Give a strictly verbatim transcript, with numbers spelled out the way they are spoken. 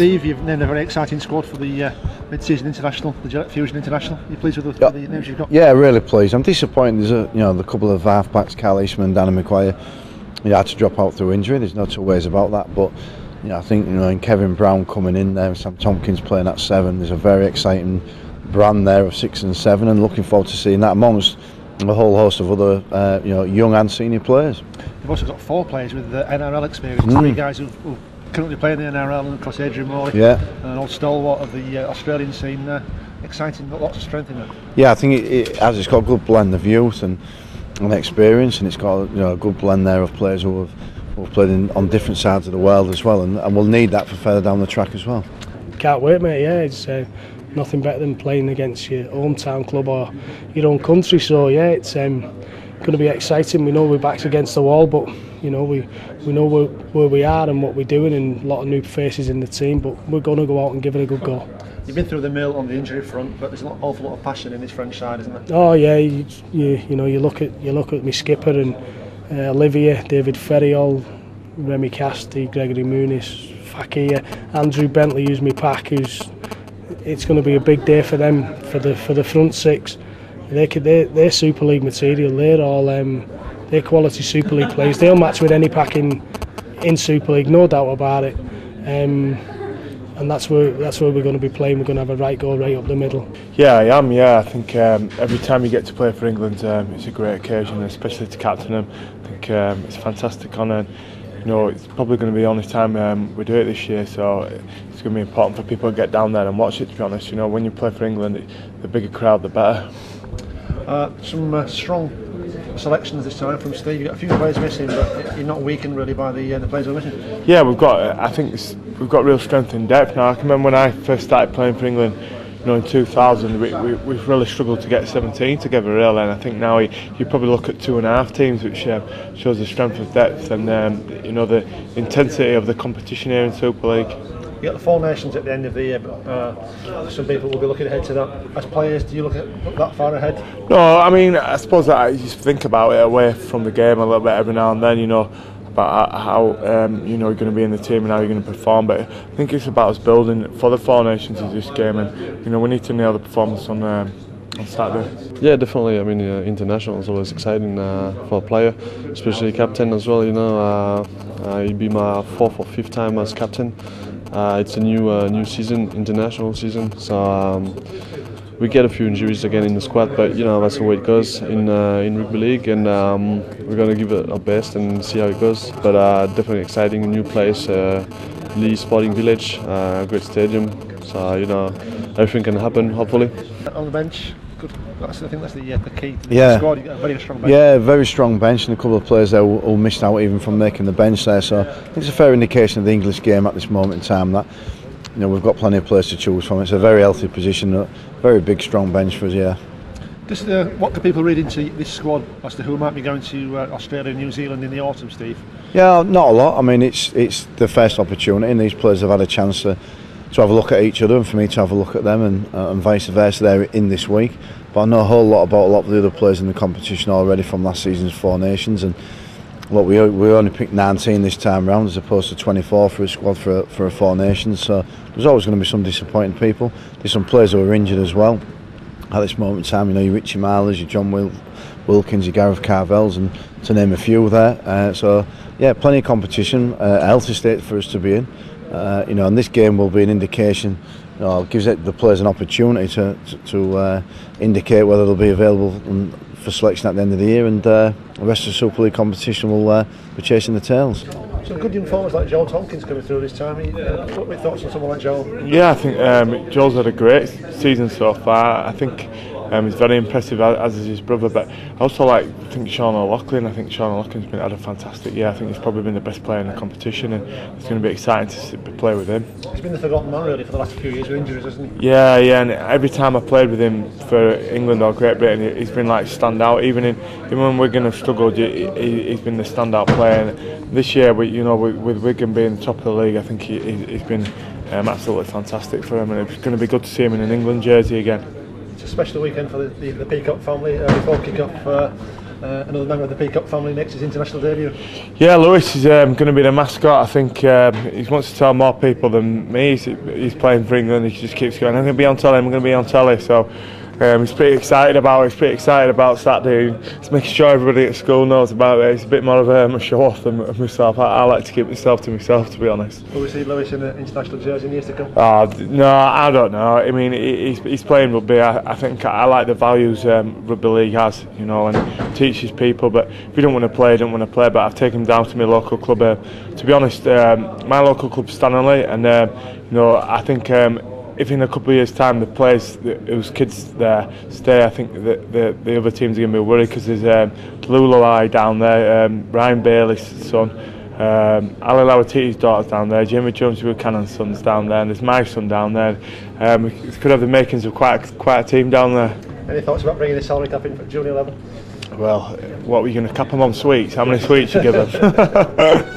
Steve, you've named a very exciting squad for the uh, mid-season international, the Gillette Fusion International. Are you pleased with the, yeah. the names you've got? Yeah, really pleased. I'm disappointed there's a you know the couple of half-backs, Cal Eastman, Danny McGuire, he had to drop out through injury. There's no two ways about that. But you know, I think you know, in Kevin Brown coming in there, Sam Tompkins playing at seven. There's a very exciting brand there of six and seven, and looking forward to seeing that amongst a whole host of other uh, you know young and senior players. You've also got four players with the N R L experience. Mm. Three guys who who've currently play in the N R L, and of course Adrian Moore, yeah. an old stalwart of the uh, Australian scene. Uh, exciting, but lots of strength in it. Yeah, I think it, it has. It's got a good blend of youth and and experience, and it's got you know a good blend there of players who have, who have played in, on different sides of the world as well, and, and we'll need that for further down the track as well. Can't wait, mate. Yeah, it's uh, nothing better than playing against your hometown club or your own country. So yeah, it's um, going to be exciting. We know we're backs against the wall, but you know we we know where, where we are and what we're doing, and a lot of new faces in the team, but we're going to go out and give it a good go. You've been through the mill on the injury front, but there's an awful lot of passion in this French side, isn't there? Oh yeah, you you, you know you look at you look at me skipper and uh, Olivia, David Ferriol, Remy Casti, Gregory Muniz, Fakir, Andrew Bentley, who's my pack. Who's it's going to be a big day for them, for the for the front six. They could, they're, they're Super League material. They're all um, they're quality Super League players. They'll match with any pack in, in Super League, no doubt about it. Um, and that's where that's where we're going to be playing. We're going to have a right go right up the middle. Yeah, I am. Yeah, I think um, every time you get to play for England, um, it's a great occasion, especially to captain them. I think um, it's a fantastic honour. You know, it's probably going to be the only time um, we do it this year, so it's going to be important for people to get down there and watch it. To be honest, you know, when you play for England, the bigger crowd, the better. Uh, some uh, strong selections this time from Steve. You've got a few players missing, but you're not weakened really by the uh, the players who are missing. Yeah, we've got. Uh, I think it's, we've got real strength in depth now. I can remember when I first started playing for England, you know, in two thousand, we, we, we've really struggled to get seventeen together, really. And I think now you, you probably look at two and a half teams, which um, shows the strength of depth and um, you know the intensity of the competition here in Super League. You got the Four Nations at the end of the year, but uh, some people will be looking ahead to that. As players, do you look at that far ahead? No, I mean, I suppose that I just think about it away from the game a little bit every now and then, you know, about how um, you know you're going to be in the team and how you're going to perform. But I think it's about us building for the Four Nations in this game, and you know we need to nail the performance on um, on Saturday. Yeah, definitely. I mean, uh, international is always exciting uh, for a player, especially captain as well. You know, uh, uh, it'll be my fourth or fifth time as captain. Uh, it's a new uh, new season, international season, so um, we get a few injuries again in the squad, but you know that's the way it goes in uh, in rugby league, and um, we're gonna give it our best and see how it goes. But uh, definitely exciting, new place, uh, Leigh Sports Village, uh, great stadium, so you know everything can happen hopefully. On the bench, good. That's, I think that's the, uh, the key to the yeah. squad. You've got a very strong bench. Yeah, very strong bench, and a couple of players there all missed out even from making the bench there, so it's a fair indication of the English game at this moment in time that you know we've got plenty of players to choose from. It's a very healthy position, a very big strong bench for us. Yeah. Just uh, what can people read into this squad as to who might be going to uh, Australia and New Zealand in the autumn, Steve? Yeah, not a lot. I mean, it's it's the first opportunity, and these players have had a chance to to have a look at each other, and for me to have a look at them, and, uh, and vice versa there in this week. But I know a whole lot about a lot of the other players in the competition already from last season's Four Nations, and look, we we only picked nineteen this time round as opposed to twenty-four for a squad for a, for a Four Nations, so there's always going to be some disappointing people. There's some players who are injured as well at this moment in time. You know, your Richie Myers, your John Wil Wilkins, your Gareth Carvels, and to name a few there. Uh, so yeah, plenty of competition, uh, a healthy state for us to be in. Uh, you know, and this game will be an indication. You know, gives it the players an opportunity to to, to uh, indicate whether they'll be available for selection at the end of the year, and uh, the rest of the Super League competition will uh, be chasing the tails. Some good young forwards like Joel Tompkins coming through this time. Uh, what were your thoughts on someone like Joel? Yeah, I think um, Joel's had a great season so far. I think. Um, he's very impressive, as is his brother, but I also like I think Sean O'Loughlin. I think Sean O'Loughlin's been had a fantastic year. I think he's probably been the best player in the competition, and it's going to be exciting to play with him. He's been the forgotten man really for the last few years with injuries, hasn't he? Yeah, yeah, and every time I played with him for England or Great Britain, he's been like standout. Even in even when Wigan have struggled, he's been the standout player. And this year, you know, with Wigan being top of the league, I think he's been um, absolutely fantastic for him, and it's going to be good to see him in an England jersey again. It's a special weekend for the, the, the Peacock family uh, before kick-off. Uh, uh, another member of the Peacock family makes his international debut. Yeah, Lewis is um, going to be the mascot. I think um, he wants to tell more people than me. He's, he's playing for England. He just keeps going, I'm going to be on telly, I'm going to be on telly. So um, he's pretty excited about it. He's pretty excited about Saturday. He's making sure everybody at school knows about it. He's a bit more of um, a show-off than myself. I, I like to keep myself to myself, to be honest. Will we see Lewis in an international jersey in years to come? Oh, no, I don't know. I mean, he's, he's playing rugby. I, I think I like the values um, rugby league has, you know, and teaches people. But if you don't want to play, you don't want to play. But I've taken him down to my local club. Uh, to be honest, um, my local club's Stanley, and uh, you know, I think. Um, If in a couple of years' time the players, whose kids there stay, I think the the, the other teams are going to be worried because there's um, Lulawai down there, um, Ryan Bailey's son, um, Ali Lawatiti's daughter's down there, Jimmy Jones Buchanan's son's down there, and there's my son down there. Um, we could have the makings of quite a, quite a team down there. Any thoughts about bringing the salary cap in for junior level? Well, what are you going to cap them on sweets? How many sweets you give them?